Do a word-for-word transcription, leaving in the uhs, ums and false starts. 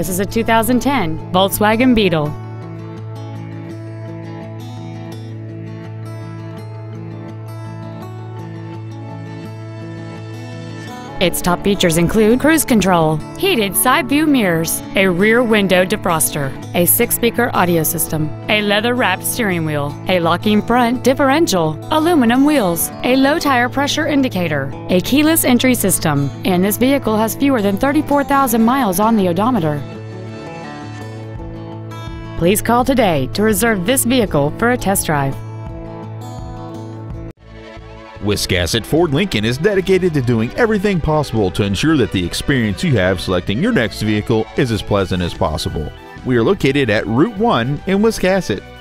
This is a two thousand ten Volkswagen Beetle. Its top features include cruise control, heated side view mirrors, a rear window defroster, a six-speaker audio system, a leather-wrapped steering wheel, a locking front differential, aluminum wheels, a low tire pressure indicator, a keyless entry system, and this vehicle has fewer than thirty-four thousand miles on the odometer. Please call today to reserve this vehicle for a test drive. Wiscasset Ford Lincoln is dedicated to doing everything possible to ensure that the experience you have selecting your next vehicle is as pleasant as possible. We are located at Route one in Wiscasset.